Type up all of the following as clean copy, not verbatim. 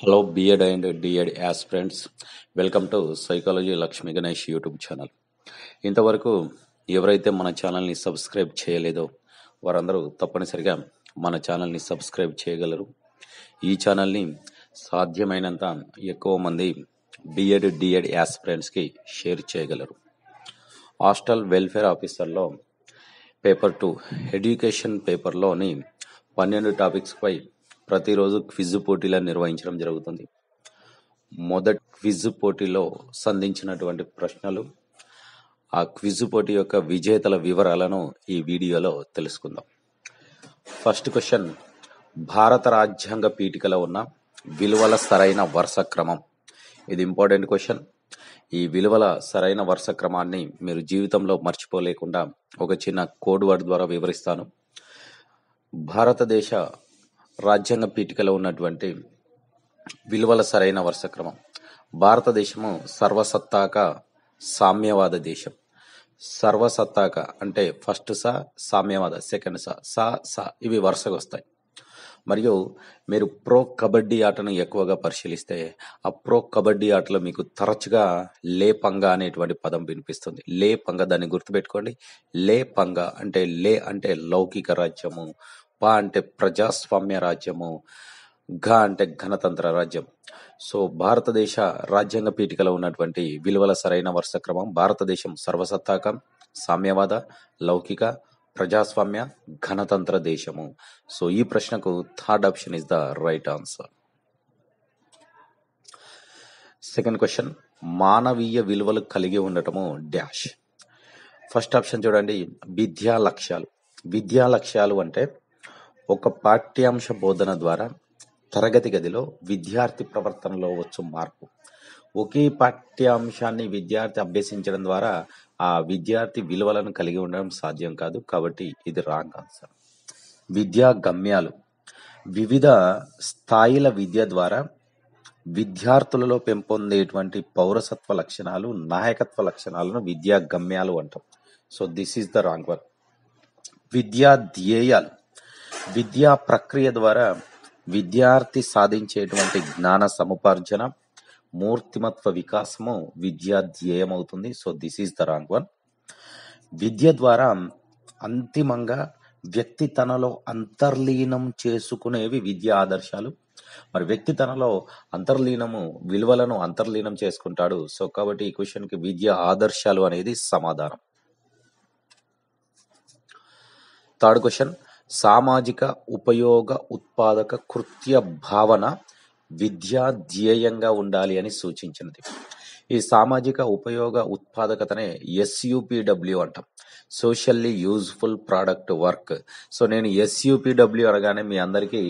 Hello B.Ed and D.Ed aspirants, welcome to Psychology Lakshmi Ganesh YouTube channel. ఇంతవరకు ఎవరైతే మన channel ని subscribe చేయలేదో వారందరూ తప్పనిసరిగా మన ఛానల్ ని సబ్స్క్రైబ్ చేయగలరు. ఈ ఛానల్ ని సాధ్యమైనంత ఎక్కువ మంది B.Ed D.Ed aspirants కి షేర్ చేయగలరు. హాస్టల్ వెల్ఫేర్ ఆఫీసర్లో పేపర్ 2 ఎడ్యుకేషన్ పేపర్ లోని 12 టాపిక్స్ పై ప్రతిరోజు క్విజ్ పోటీల నిర్వహించడం జరుగుతుంది. మొదటి క్విజ్ పోటీలో సంధించినటువంటి ప్రశ్నలు, ఆ క్విజ్ పోటీ యొక్క విజేతల వివరాలను ఈ వీడియోలో తెలుసుకుందాం. ఫస్ట్ క్వశ్చన్, భారత రాజ్యాంగ పీఠికలో ఉన్న విలువల సరైన వరుస క్రమం. ఇది ఇంపార్టెంట్ క్వశ్చన్. ఈ విలువల సరైన వరుస క్రమాన్ని మీరు జీవితంలో మర్చిపోలేకుండా ఒక చిన్న కోడ్ వర్డ్ ద్వారా వివరిస్తాను. భారతదేశ రాజ్యాంగ పీఠికలో ఉన్నటువంటి విలువల సరైన వరుస క్రమం. భారతదేశము సర్వసత్తాక సామ్యవాద దేశం. సర్వసత్తాక అంటే ఫస్ట్ సా, సామ్యవాద సెకండ్ సా, సా సా ఇవి వరుసగా వస్తాయి. మరియు మీరు ప్రో కబడ్డీ ఆటను ఎక్కువగా పరిశీలిస్తే ఆ ప్రో కబడ్డీ ఆటలో మీకు తరచుగా లేపంగా అనేటువంటి పదం వినిపిస్తుంది. లేపంగా, దాన్ని గుర్తుపెట్టుకోండి. లేపంగా అంటే లే అంటే లౌకిక రాజ్యము, పా అంటే ప్రజాస్వామ్య రాజ్యము, ఘ అంటే గణతంత్ర రాజ్యం. సో భారతదేశ రాజ్యాంగ పీఠికలో ఉన్నటువంటి విలువల సరైన వరుస క్రమం, భారతదేశం సర్వసత్తాకం, సామ్యవాద, లౌకిక, ప్రజాస్వామ్య, గణతంత్ర దేశము. సో ఈ ప్రశ్నకు third option is the right answer. Second question, మానవీయ విలువలు కలిగి ఉండటము డాష్. ఫస్ట్ ఆప్షన్ చూడండి, విద్యా లక్ష్యాలు. విద్యా లక్ష్యాలు అంటే ఒక పాఠ్యాంశ బోధన ద్వారా తరగతి గదిలో విద్యార్థి ప్రవర్తనలో వచ్చు మార్పు. ఒకే పాఠ్యాంశాన్ని విద్యార్థి అభ్యసించడం ద్వారా ఆ విద్యార్థి విలువలను కలిగి ఉండడం సాధ్యం కాదు, కాబట్టి ఇది రాంగ్ ఆన్సర్. విద్యా గమ్యాలు. వివిధ స్థాయిల విద్య ద్వారా విద్యార్థులలో పెంపొందేటువంటి పౌరసత్వ లక్షణాలు, నాయకత్వ లక్షణాలను విద్యా గమ్యాలు అంటాం. So this is the wrong one. విద్యా ధ్యేయాలు. విద్యా ప్రక్రియ ద్వారా విద్యార్థి సాధించేటువంటి జ్ఞాన సముపార్జన, మూర్తిమత్వ వికాసము విద్యా ధ్యేయం అవుతుంది. So this is the wrong one. విద్య ద్వారా అంతిమంగా వ్యక్తి తనలో అంతర్లీనం చేసుకునేవి విద్యా ఆదర్శాలు. మరి వ్యక్తి తనలో అంతర్లీనము, విలువలను అంతర్లీనం చేసుకుంటాడు. సో కాబట్టి ఈ క్వశ్చన్కి విద్యా ఆదర్శాలు అనేది సమాధానం. థర్డ్ క్వశ్చన్, సామాజిక ఉపయోగ ఉత్పాదక కృత్య భావన విద్యా ధ్యేయంగా ఉండాలి అని సూచించినది. ఈ సామాజిక ఉపయోగ ఉత్పాదకతనే SUPW అంటాం, socially useful product work. So నేను SUPW అనగానే మీ అందరికీ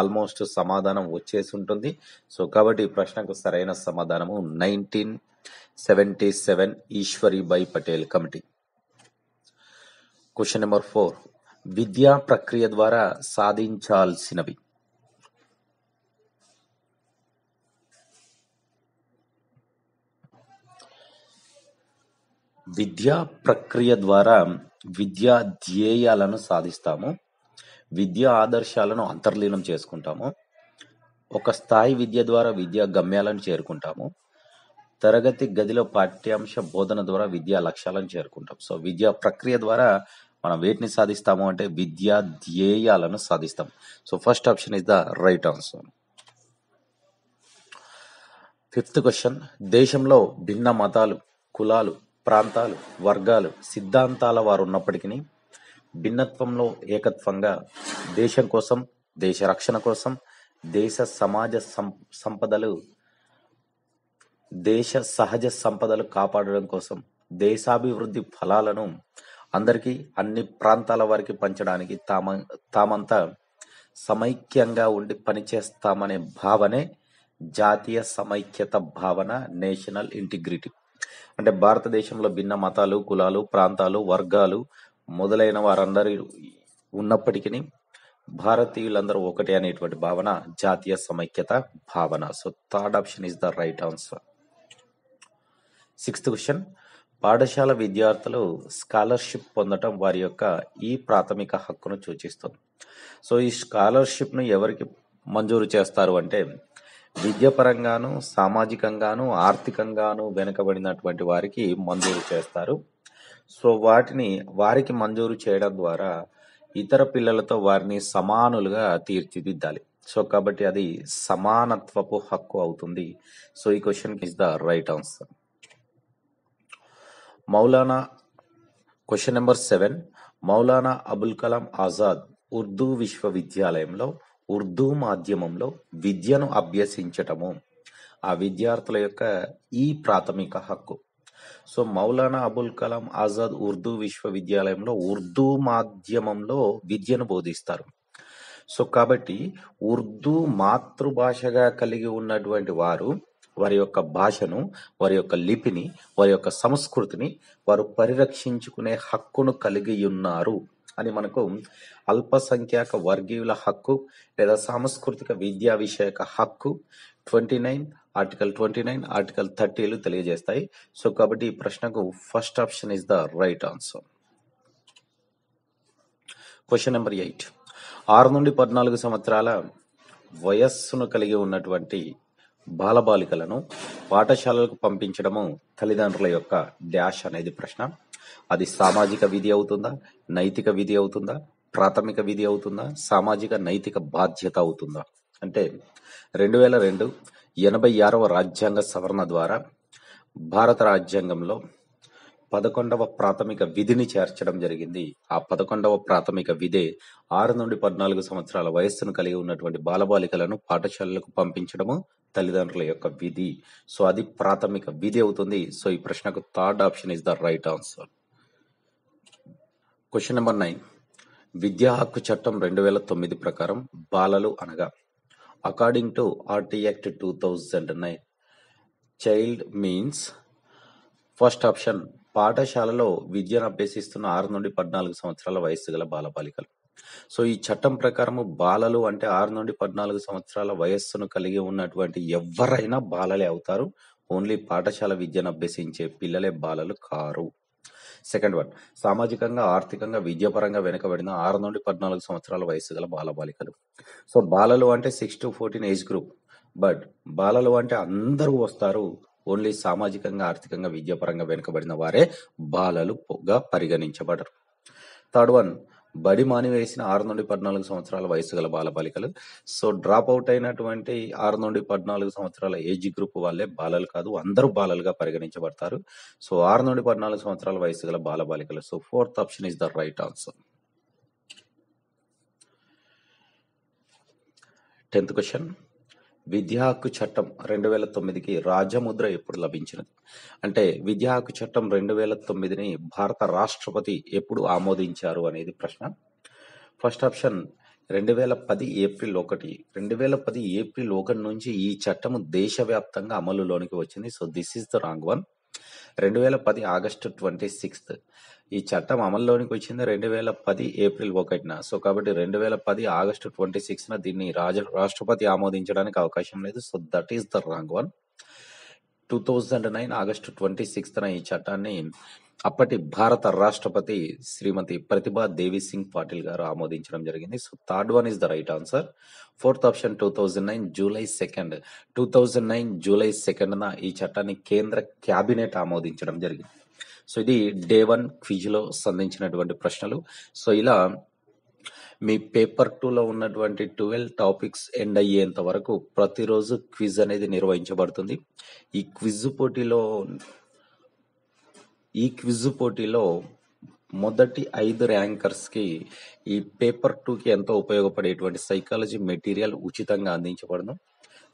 ఆల్మోస్ట్ సమాధానం వచ్చేసి ఉంటుంది. సో కాబట్టి ఈ ప్రశ్నకు సరైన సమాధానము 1977 Eshwaribai Patel committee. Question number 4, విద్యా ప్రక్రియ ద్వారా సాధించాల్సినవి. విద్యా ప్రక్రియ ద్వారా విద్యా ధ్యేయాలను సాధిస్తాము, విద్యా ఆదర్శాలను అంతర్లీనం చేసుకుంటాము, ఒక స్థాయి విద్య ద్వారా విద్యా గమ్యాలను చేరుకుంటాము, తరగతి గదిలో పాఠ్యాంశ బోధన ద్వారా విద్యా లక్ష్యాలను చేరుకుంటాం. సో విద్యా ప్రక్రియ ద్వారా మనం వేటిని సాధిస్తాము అంటే విద్యా ధ్యేయాలను సాధిస్తాం. So first option is the right answer. Fifth question, దేశంలో భిన్న మతాలు, కులాలు, ప్రాంతాలు, వర్గాలు, సిద్ధాంతాల వారు ఉన్నప్పటికీ భిన్నత్వంలో ఏకత్వంగా దేశం కోసం, దేశ రక్షణ కోసం, దేశ సమాజ సంపదలు, దేశ సహజ సంపదలు కాపాడడం కోసం, దేశాభివృద్ధి ఫలాలను అందరికీ, అన్ని ప్రాంతాల వారికి పంచడానికి తామంతా సమైక్యంగా ఉండి పనిచేస్తామనే భావనే జాతీయ సమైక్యత భావన, నేషనల్ ఇంటిగ్రిటీ. అంటే భారతదేశంలో భిన్న మతాలు, కులాలు, ప్రాంతాలు, వర్గాలు మొదలైన వారందరూ ఉన్నప్పటికీ భారతీయులందరూ ఒకటే అనేటువంటి భావన జాతీయ సమైక్యత భావన. So third option is the right answer. Sixth question, పాఠశాల విద్యార్థులు స్కాలర్షిప్ పొందటం వారి యొక్క ఈ ప్రాథమిక హక్కును సూచిస్తుంది. సో ఈ స్కాలర్షిప్ను ఎవరికి మంజూరు చేస్తారు అంటే విద్యాపరంగాను సామాజికంగాను ఆర్థికంగాను వెనుకబడినటువంటి వారికి మంజూరు చేస్తారు. సో వాటిని వారికి మంజూరు చేయడం ద్వారా ఇతర పిల్లలతో వారిని సమానులుగా తీర్చిదిద్దాలి. సో కాబట్టి అది సమానత్వపు హక్కు అవుతుంది. సో ఈ question is the right answer. Maulana question number 7. Maulana Abul Kalam Azad Urdu విశ్వవిద్యాలయంలో ఉర్దూ మాధ్యమంలో విద్యను అభ్యసించటము ఆ విద్యార్థుల యొక్క ఈ ప్రాథమిక హక్కు. సో మౌలానా అబుల్ కలాం ఆజాద్ ఉర్దూ విశ్వవిద్యాలయంలో ఉర్దూ మాధ్యమంలో విద్యను బోధిస్తారు. సో కాబట్టి ఉర్దూ మాతృభాషగా కలిగి ఉన్నటువంటి వారు వారి యొక్క భాషను, వారి యొక్క లిపిని, వారి యొక్క సంస్కృతిని వారు పరిరక్షించుకునే హక్కును కలిగి ఉన్నారు అని మనకు అల్పసంఖ్యాక వర్గీయుల హక్కు లేదా సాంస్కృతిక విద్యా విషయక హక్కు 29 ఆర్టికల్ 29 ఆర్టికల్ 30లు తెలియజేస్తాయి. సో కాబట్టి ఈ ప్రశ్నకు first option is the right answer. Question number 8. 6 నుండి 14 సంవత్సరాల వయస్సును కలిగి ఉన్నటువంటి బాలబాలికలను పాఠశాలలకు పంపించడము తల్లిదండ్రుల యొక్క డాష్ అనేది ప్రశ్న. అది సామాజిక విధి అవుతుందా, నైతిక విధి అవుతుందా, ప్రాథమిక విధి అవుతుందా, సామాజిక నైతిక బాధ్యత అవుతుందా? అంటే 2002 86వ రాజ్యాంగ సవరణ ద్వారా భారత రాజ్యాంగంలో 11వ ప్రాథమిక విధిని చేర్చడం జరిగింది. ఆ 11వ ప్రాథమిక విధే 6 నుండి 14 సంవత్సరాల వయస్సును కలిగి ఉన్నటువంటి బాలబాలికలను పాఠశాలలకు పంపించడము తల్లిదండ్రుల యొక్క విధి. సో అది ప్రాథమిక విధి అవుతుంది. సో ఈ ప్రశ్నకు third option is the right answer. Question number 9. విద్యా హక్కు చట్టం 2009 ప్రకారం బాలలు అనగా according to RTE act 2009 child means first option పాఠశాలలో విద్యను అభ్యసిస్తున్న 6 నుండి 14 సంవత్సరాల వయస్సు గల బాలబాలికలు. సో ఈ చట్టం ప్రకారము బాలలు అంటే 6 నుండి 14 సంవత్సరాల వయస్సును కలిగి ఉన్నటువంటి ఎవరైనా బాలలే అవుతారు. ఓన్లీ పాఠశాల విద్యను అభ్యసించే పిల్లలే బాలలు కారు. సెకండ్ వన్ సామాజికంగా ఆర్థికంగా విద్యాపరంగా వెనుకబడిన 6 నుండి 14 సంవత్సరాల వయస్సు గల బాలబాలికలు. సో బాలలు అంటే 6 to 14 ఏజ్ గ్రూప్, బట్ బాలలు అంటే అందరూ వస్తారు. ఓన్లీ సామాజికంగా ఆర్థికంగా విద్యాపరంగా వెనుకబడిన వారే బాలలుగా పరిగణించబడరు. థర్డ్ వన్ బడి మానివేసిన 6 నుండి 14 సంవత్సరాల వయసు గల బాలబాలికలు. సో డ్రాప్ అవుట్ అయినటువంటి 6 నుండి 14 సంవత్సరాల ఏజ్ గ్రూప్ వాళ్ళే బాలలు కాదు, అందరూ బాలలుగా పరిగణించబడతారు. సో 6 నుండి 14 సంవత్సరాల వయసు గల బాలబాలికలు. So fourth option is the right answer. 10th question. విద్యా హక్కు చట్టం 2009కి రాజముద్ర ఎప్పుడు లభించినది? అంటే విద్యా హక్కు చట్టం 2009ని భారత రాష్ట్రపతి ఎప్పుడు ఆమోదించారు అనేది ప్రశ్న. First option 2010 April 1. 2010 ఏప్రిల్ 1 నుంచి ఈ చట్టము దేశవ్యాప్తంగా అమలులోనికి వచ్చింది. So this is the wrong one. 2010 August 26 ఈ చట్టం అమల్లోనికి వచ్చింది 2010 ఏప్రిల్ 1న. సో కాబట్టి 2010 ఆగస్టు 26న దీన్ని రాష్ట్రపతి ఆమోదించడానికి అవకాశం లేదు. So that is the wrong one. 2009 August 26న ఈ చట్టాన్ని అప్పటి భారత రాష్ట్రపతి శ్రీమతి ప్రతిభా దేవి సింగ్ పాటిల్ గారు ఆమోదించడం జరిగింది. So third one is the right answer. Fourth option 2009 July 2. 2009 July 2న ఈ చట్టాన్ని కేంద్ర క్యాబినెట్ ఆమోదించడం జరిగింది. సో ఇది Day 1 క్విజ్లో సంధించినటువంటి ప్రశ్నలు. సో ఇలా మీ పేపర్ 2లో ఉన్నటువంటి 12 టాపిక్స్ ఎండ్ అయ్యేంత వరకు ప్రతిరోజు క్విజ్ అనేది నిర్వహించబడుతుంది. ఈ క్విజ్ పోటీలో మొదటి 5 ర్యాంకర్స్కి ఈ పేపర్ 2కి ఎంతో ఉపయోగపడేటువంటి సైకాలజీ మెటీరియల్ ఉచితంగా అందించబడను.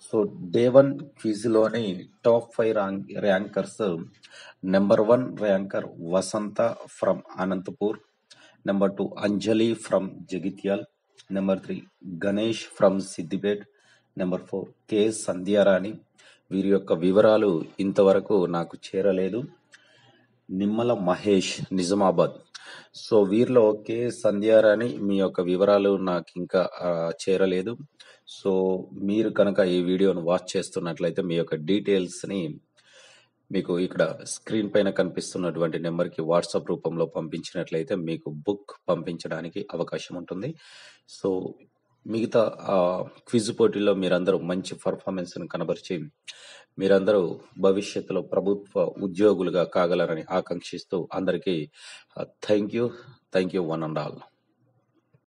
సో Day 1 క్విజ్లోని top 5 rankers: number 1 ranker Vasantha from Anantapur, number 2 Anjali from Jagtial, number 3 Ganesh from Siddipet, number 4 K Sandhyarani. వీరి యొక్క వివరాలు ఇంతవరకు నాకు చేరలేదు. నిమ్మల మహేష్ నిజామాబాద్. సో వీరిలో కే సంధ్యారాణి మీ యొక్క వివరాలు నాకు ఇంకా చేరలేదు. సో మీరు కనుక ఈ వీడియోను వాచ్ చేస్తున్నట్లయితే మీ యొక్క డీటెయిల్స్ని మీకు ఇక్కడ స్క్రీన్ పైన కనిపిస్తున్నటువంటి నెంబర్కి వాట్సాప్ రూపంలో పంపించినట్లయితే మీకు బుక్ పంపించడానికి అవకాశం ఉంటుంది. సో మిగతా క్విజ్ పోటీలో మీరందరూ మంచి పర్ఫార్మెన్స్ కనబరిచి మీరందరూ భవిష్యత్తులో ప్రభుత్వ ఉద్యోగులుగా కాగలరని ఆకాంక్షిస్తూ అందరికీ thank you one and all.